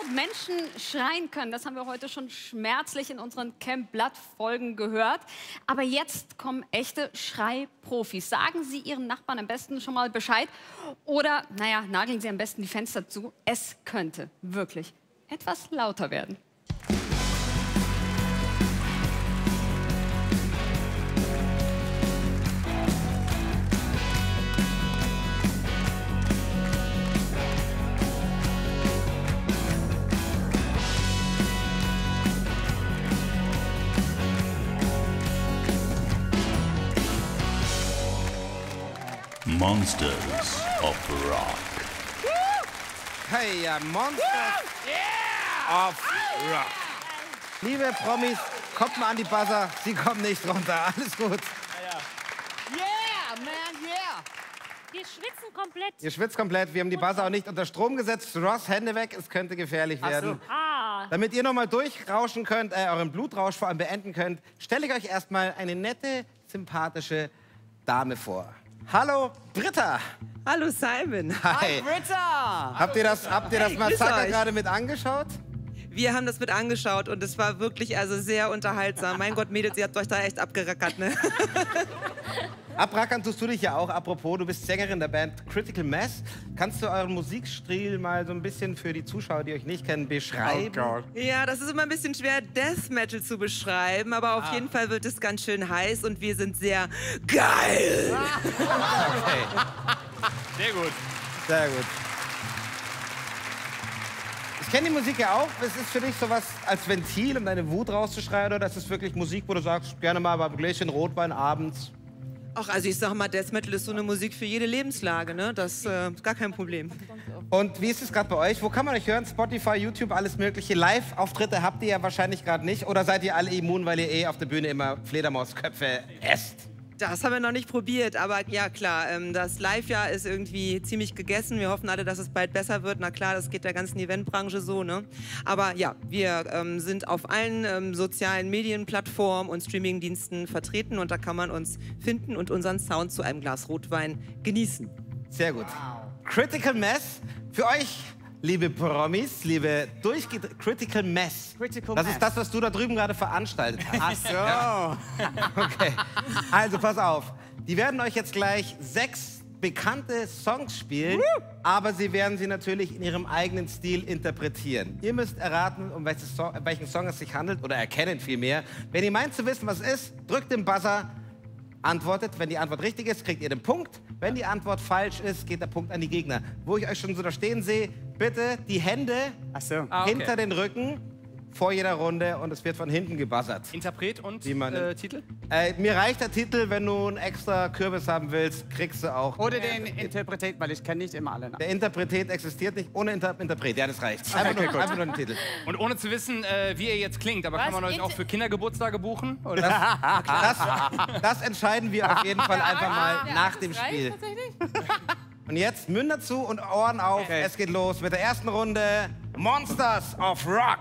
laut Menschen schreien können. Das haben wir heute schon schmerzlich in unseren Camp-Blatt-Folgen gehört. Aber jetzt kommen echte Schreiprofis. Sagen Sie Ihren Nachbarn am besten schon mal Bescheid. Oder, naja, nageln Sie am besten die Fenster zu. Es könnte wirklich etwas lauter werden. Monsters of Rock. Hey, Monsters of Rock. Liebe Promis, kommt mal an die Buzzer, sie kommen nicht runter. Alles gut. Yeah, man, yeah. Wir schwitzen komplett. Ihr schwitzt komplett. Wir haben die Buzzer auch nicht unter Strom gesetzt. Ross, Hände weg, es könnte gefährlich werden. Ach so. Damit ihr noch mal durchrauschen könnt, euren Blutrausch vor allem beenden könnt, stelle ich euch erstmal eine nette, sympathische Dame vor. Hallo, Britta. Hallo, Simon. Hi, Britta. Habt ihr das Massaker gerade mit angeschaut? Wir haben das mit angeschaut und es war wirklich also sehr unterhaltsam. Mein Gott, Mädels, ihr habt euch da echt abgerackert, ne? Abrackern tust du dich ja auch. Apropos, du bist Sängerin der Band Critical Mass. Kannst du euren Musikstil mal so ein bisschen für die Zuschauer, die euch nicht kennen, beschreiben? Ja, das ist immer ein bisschen schwer, Death Metal zu beschreiben, aber auf jeden Fall wird es ganz schön heiß und wir sind sehr geil. Okay. Sehr gut. Sehr gut. Ich kenne die Musik ja auch. Es ist für dich sowas als Ventil, um deine Wut rauszuschreien, oder das ist wirklich Musik, wo du sagst, gerne mal beim Gläschen Rotwein abends? Ach, also ich sag mal, Death Metal ist so eine Musik für jede Lebenslage, ne? Das ist gar kein Problem. Und wie ist es gerade bei euch? Wo kann man euch hören? Spotify, YouTube, alles Mögliche. Live-Auftritte habt ihr ja wahrscheinlich gerade nicht. Oder seid ihr alle immun, weil ihr eh auf der Bühne immer Fledermausköpfe esst? Das haben wir noch nicht probiert, aber ja klar, das Live-Jahr ist irgendwie ziemlich gegessen. Wir hoffen alle, dass es bald besser wird. Na klar, das geht der ganzen Eventbranche so, ne? Aber ja, wir sind auf allen sozialen Medienplattformen und Streamingdiensten vertreten und da kann man uns finden und unseren Sound zu einem Glas Rotwein genießen. Sehr gut. Wow. Critical Mass für euch. Liebe Promis, liebe Critical Mass. Das ist das, was du da drüben gerade veranstaltet hast. Ach so. Okay. Also, pass auf. Die werden euch jetzt gleich 6 bekannte Songs spielen, aber sie werden sie natürlich in ihrem eigenen Stil interpretieren. Ihr müsst erraten, um welchen Song es sich handelt, oder erkennen vielmehr. Wenn ihr meint zu wissen, was es ist, drückt den Buzzer, antwortet. Wenn die Antwort richtig ist, kriegt ihr den Punkt. Wenn die Antwort falsch ist, geht der Punkt an die Gegner. Wo ich euch schon so da stehen sehe, bitte die Hände hinter den Rücken vor jeder Runde und es wird von hinten gebuzzert. Interpret und Titel? Mir reicht der Titel, wenn du einen extra Kürbis haben willst, kriegst du auch. Oder den Interpret, weil ich kenne nicht immer alle Namen. Der Interpret existiert nicht ohne Interpret, ja das reicht. Okay, einfach nur den Titel. Und ohne zu wissen, wie ihr jetzt klingt, aber was, kann man euch auch für Kindergeburtstage buchen? Oder? Das entscheiden wir auf jeden Fall einfach mal nach dem Spiel. Und jetzt Münder zu und Ohren auf. Okay. Es geht los mit der ersten Runde. Monsters of Rock.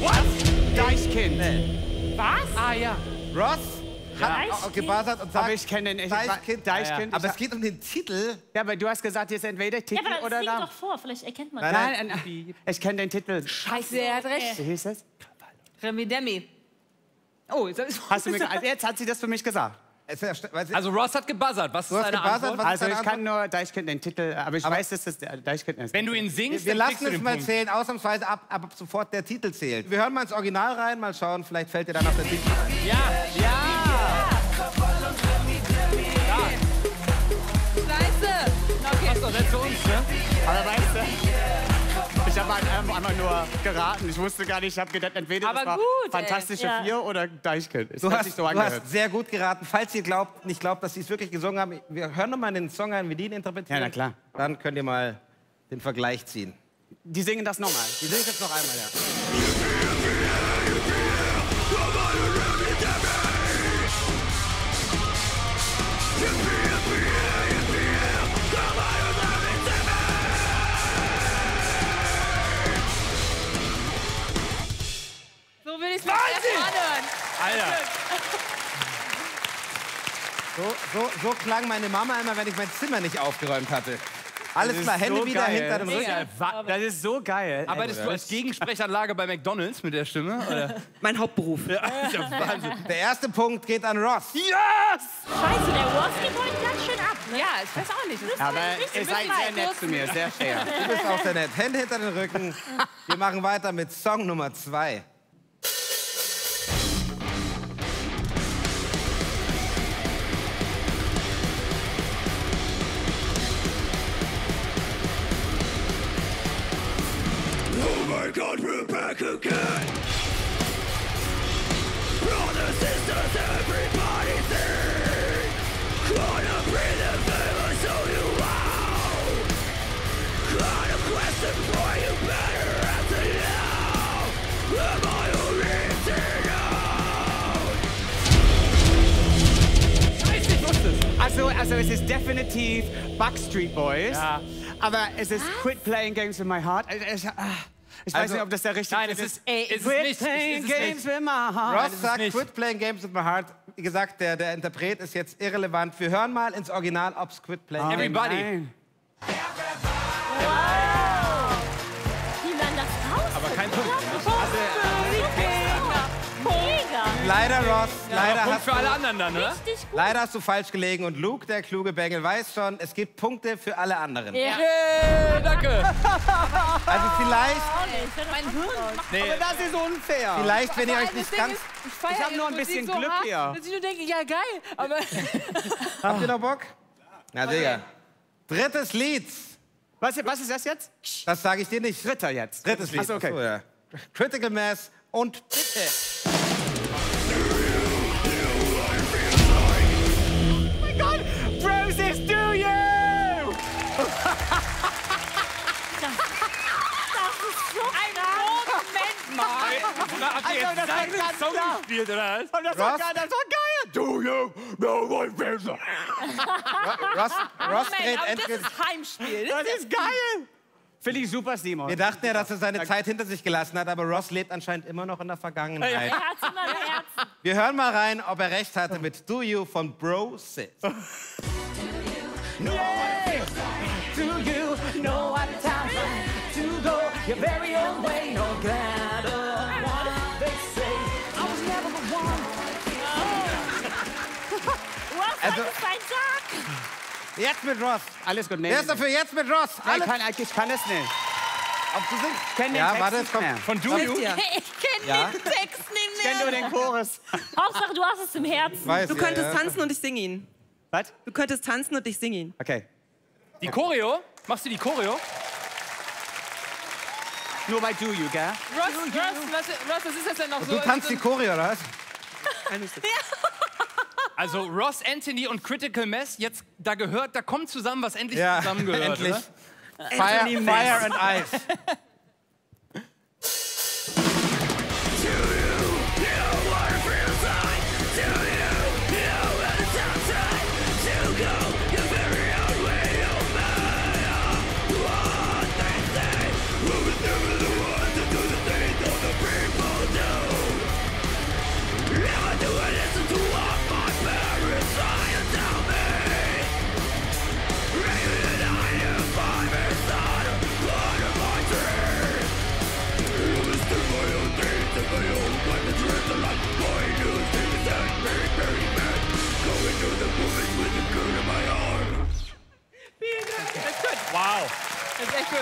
What? Deichkind. Nee. Was? Ah, ja. Ross hat gebuzzert und sagt, aber ich kenne den Deichkind. Deichkind. Aber es geht um den Titel. Ja, aber du hast gesagt, jetzt entweder Titel oder Name. Ja, aber das klingt doch vor, vielleicht erkennt man das. Nein, ich kenne den Titel. Scheiße, er hat recht. Wie hieß das? Remi Demi. Oh, jetzt hat sie das für mich gesagt. Also Ross hat gebuzzert. Was ist deine Antwort? Also ich kann nur Deichkind den Titel, aber ich weiß, dass das Deichkind ist. Wenn du ihn singst, wir lassen es mal zählen, ausnahmsweise ab sofort der Titel zählt. Wir hören mal ins Original rein, mal schauen, vielleicht fällt dir dann noch der Titel ein. Ja, Scheiße. Okay. Passt doch nicht zu uns, ne? Aber weißt du, ich habe einmal nur geraten. Ich wusste gar nicht, ich habe gedacht, entweder aber das war gut, Fantastische Vier oder Deichkind. Du hast sehr gut geraten. Falls ihr nicht glaubt, dass sie es wirklich gesungen haben, wir hören noch mal den Song an, wie die ihn interpretieren. Ja, na klar. Dann könnt ihr mal den Vergleich ziehen. Die singen das nochmal. Die singen das noch einmal, ja. So klang meine Mama immer, wenn ich mein Zimmer nicht aufgeräumt hatte. Alles klar, Hände so wieder geil. Hinter dem Rücken. Das ist so geil. Arbeitest du als Gegensprechanlage bei McDonald's mit der Stimme? Oder? Mein Hauptberuf. Ja, Wahnsinn. Der erste Punkt geht an Ross. Yes! Scheiße, der Ross geht heute ganz schön ab. Ne? Ja, ich weiß auch nicht. Aber ihr seid sehr nett zu mir, sehr fair. Du bist auch sehr nett. Hände hinter den Rücken. Wir machen weiter mit Song Nummer 2. God, we're back again. Brothers, sisters, everybody sing. Gonna breathe the famous on you out. Got a question for you better after now. Am I original? Scheiße, ich wusste es. Also es ist definitiv Backstreet Boys. Ja. Aber es ist Quit Playing Games With My Heart. Ich weiß nicht, ob das der richtige ist. Nein, es ist Quit Playing Games With My Heart. Ross sagt Quit Playing Games With My Heart. Wie gesagt, der Interpret ist jetzt irrelevant. Wir hören mal ins Original, ob es Quit Playing Games With My Heart ist. Everybody. Wow. Wie man das raus. Aber kein Punkt. Leider, Ross. Leider Punkt für alle anderen dann, oder? Leider hast du falsch gelegen. Und Luke, der kluge Bengel, weiß schon, es gibt Punkte für alle anderen. Ja. Yeah, danke. Also vielleicht... Mein Hirn macht... Nee. Aber das ist unfair. Vielleicht, wenn ihr euch nicht ganz... Ich hab nur ein bisschen Glück hier. Dass ich nur denke, ja, geil, aber... Habt ihr noch Bock? Na, Digga. Drittes Lied. Was ist das jetzt? Das sage ich dir nicht. Dritter jetzt. Drittes Lied. Achso, okay. Achso, ja. Critical Mass und Bitte. Bro Sis, do you? Das ist so ein Moment mal. Also, das war gerade Song gespielt, oder was? Und das war geil. Do you know my business? Ross dreht endgültig. Das ist Heimspiel. Das ist geil. Finde ich super, Simon. Wir dachten ja, dass er seine Zeit hinter sich gelassen hat, aber Ross lebt anscheinend immer noch in der Vergangenheit. Er hat's immer im Herzen. Wir hören mal rein, ob er recht hatte mit Do You von Bro Sis. Also, jetzt mit Ross. Alles gut. Wer ist dafür jetzt mit Ross? Nee, ich kann es nicht. Ob du singst? Ich kenne den Text nicht mehr. Von Do You? Ich kenne den Text nicht mehr. Ich kenne nur den Chorus. Hauptsache, du hast es im Herzen. Weiß, du könntest tanzen und ich singe ihn. Was? Du könntest tanzen und ich singe ihn. Okay. Die Choreo? Machst du die Choreo? Nur bei Do You, gell? Ross, was ist das denn noch so? Du tanzt die Choreo, oder was? Also Ross, Anthony und Critical Mass, jetzt da kommt zusammen, was endlich zusammengehört. Endlich. Oder? Fire and Ice. Wow. Das ist echt gut.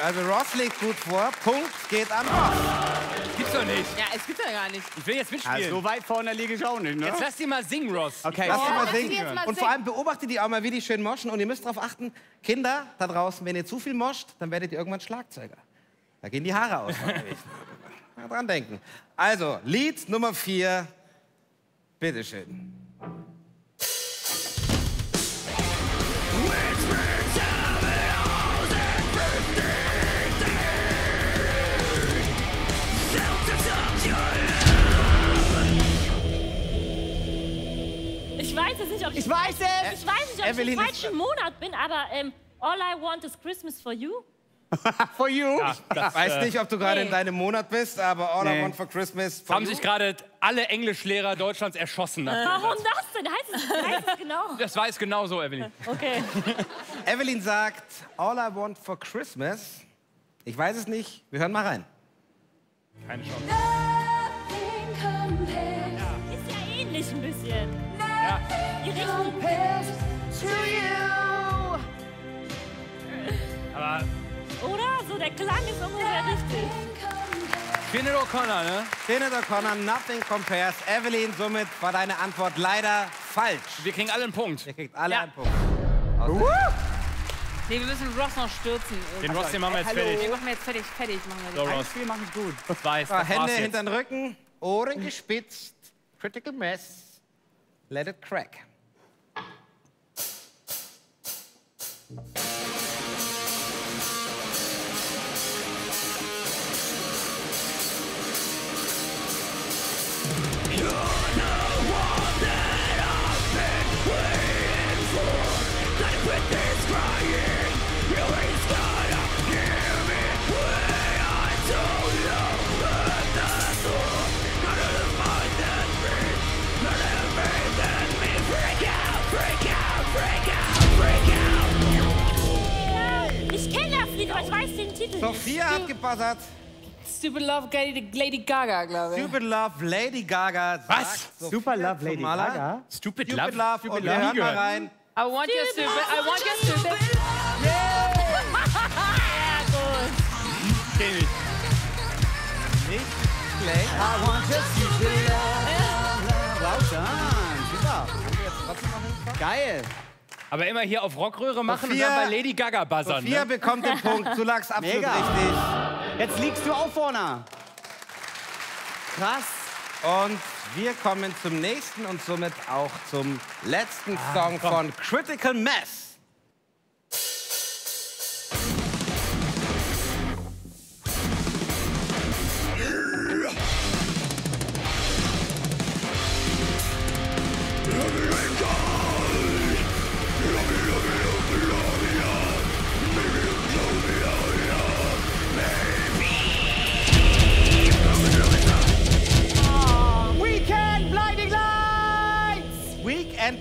Also Ross legt gut vor. Punkt geht an Ross. Das gibt's doch nicht. Ja, es gibt's doch gar nicht. Ich will jetzt mitspielen. Also, so weit vorne liege ich auch nicht, ne? Jetzt lass die mal singen, Ross. Okay. Lass die mal singen. Und vor allem beobachtet die auch mal, wie die schön moschen. Und ihr müsst darauf achten, Kinder da draußen, wenn ihr zu viel moscht, dann werdet ihr irgendwann Schlagzeuger. Da gehen die Haare aus. Mal dran denken. Also, Lied Nummer 4. Bitteschön. Ich weiß nicht, ob ich im falschen Monat bin, aber All I Want Is Christmas For You. For you? Ja, das, weiß nicht, ob du gerade in deinem Monat bist, aber All I Want for Christmas. For haben you? Sich gerade alle Englischlehrer Deutschlands erschossen. Warum das denn? Heißt es genau? Das weiß genau so, Evelyn. Okay. Evelyn sagt All I Want for Christmas. Ich weiß es nicht. Wir hören mal rein. Keine Chance. Ja. Ist ja ähnlich ein bisschen. Ja. Die aber oder? So, der Klang ist ungefähr richtig. Sinead O'Connor, ne? Sinead O'Connor, Nothing Compares. Evelyn, somit war deine Antwort leider falsch. Wir kriegen alle einen Punkt. Ihr kriegt alle einen Punkt. Nee, wir müssen Ross noch stürzen. Den Ross, den machen wir jetzt fertig. Den machen wir jetzt fertig. So, Ross. Spiel machen wir gut. Das weiß, das Hände hinter den Rücken, Ohren gespitzt, Critical Mass, Let It Crack. Ich kenne das Lied, aber ich weiß den Titel. Sophia hat gebuzzert. Stupid Love Lady Gaga, glaube ich. Stupid Love Lady Gaga. Was? Super Love Lady Gaga? Stupid Love? Stupid Love. Und wir hören mal rein. I want your stupid, I want your stupid love. Yeah! Kenn ich. Nicht schlecht. I want your stupid love. Wow, super. Geil. Aber immer hier auf Rockröhre machen Sophia, und dann bei Lady Gaga buzzern. Sophia bekommt den Punkt. Du lagst absolut richtig. Jetzt liegst du auch vorne. Krass. Und wir kommen zum nächsten und somit auch zum letzten Song von Critical Mass.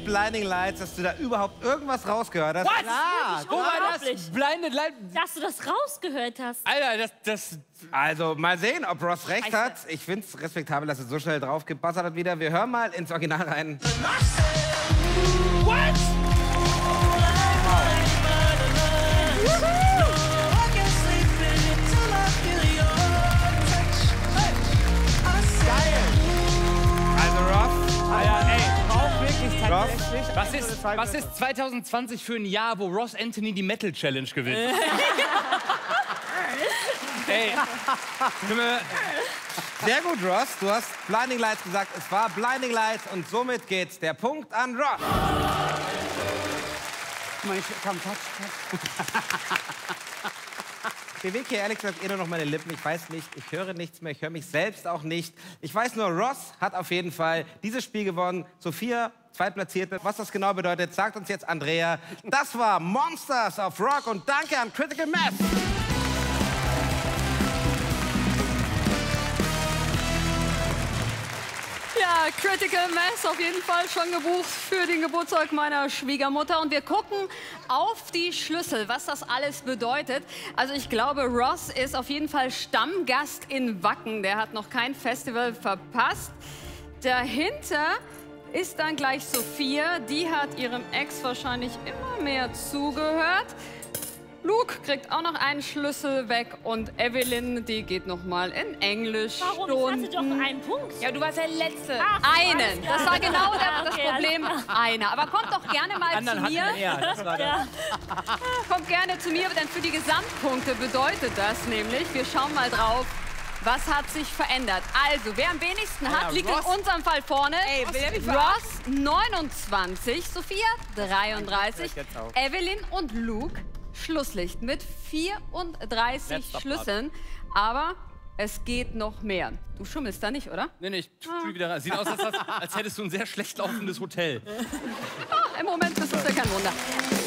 Blinding Lights, dass du da überhaupt irgendwas rausgehört hast. Was? Ja, wo war das? Blinding Lights? Dass du das rausgehört hast. Alter, das... Also, mal sehen, ob Ross recht hat. Ich find's respektabel, dass er so schnell drauf gebassert hat wieder. Wir hören mal ins Original rein. What? Ross, was ist 2020 für ein Jahr, wo Ross Anthony die Metal Challenge gewinnt? Hey. Sehr gut, Ross. Du hast Blinding Lights gesagt. Es war Blinding Lights und somit geht's der Punkt an Ross. Ich bewege hier ehrlich gesagt nur noch meine Lippen. Ich weiß nicht, ich höre nichts mehr, ich höre mich selbst auch nicht. Ich weiß nur, Ross hat auf jeden Fall dieses Spiel gewonnen. Sophia, Zweitplatzierte. Was das genau bedeutet, sagt uns jetzt Andrea. Das war Monsters of Rock und danke an Critical Mass. Ja, Critical Mass auf jeden Fall schon gebucht für den Geburtstag meiner Schwiegermutter. Und wir gucken auf die Schlüssel, was das alles bedeutet. Also ich glaube, Ross ist auf jeden Fall Stammgast in Wacken. Der hat noch kein Festival verpasst. Dahinter ist dann gleich Sophia. Die hat ihrem Ex wahrscheinlich immer mehr zugehört. Luke kriegt auch noch einen Schlüssel weg und Evelyn, die geht noch mal in Englisch. Warum? Ich hatte doch einen Punkt. Ja, du warst der Letzte. Ach, einen. Das war genau das Problem. Einer. Aber kommt doch gerne mal zu mir. Kommt gerne zu mir, denn für die Gesamtpunkte bedeutet das nämlich, wir schauen mal drauf. Was hat sich verändert? Also, wer am wenigsten hat, liegt in unserem Fall vorne. Ey, Ross 29, Sophia 33, Evelyn und Luke Schlusslicht mit 34 Schlüsseln. Aber es geht noch mehr. Du schummelst da nicht, oder? Nee, ich spiel wieder rein. Sieht aus, als hättest du ein sehr schlecht laufendes Hotel. Im Moment ist das ja kein Wunder.